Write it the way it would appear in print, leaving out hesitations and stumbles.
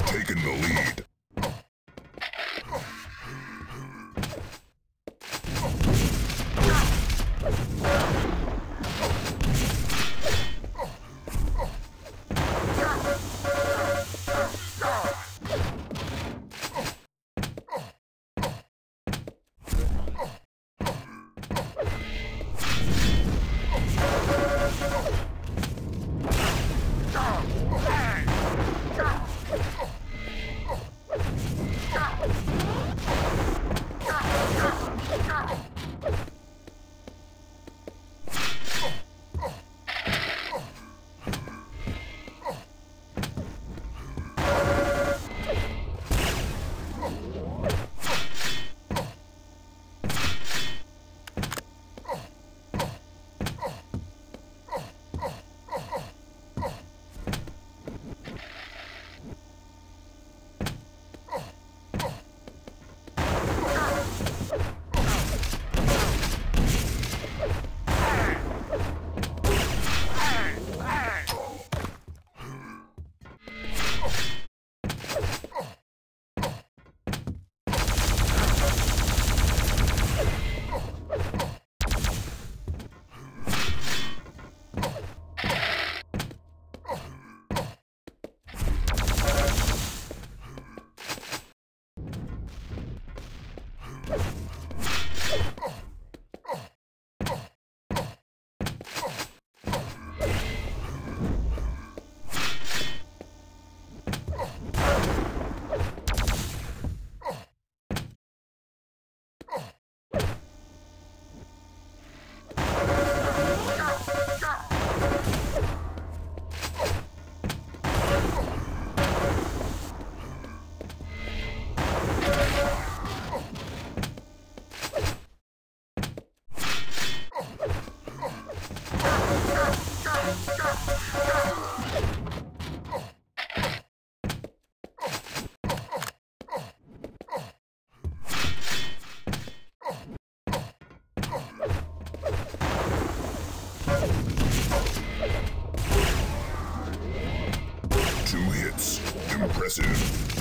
Taken the lead. Impressive.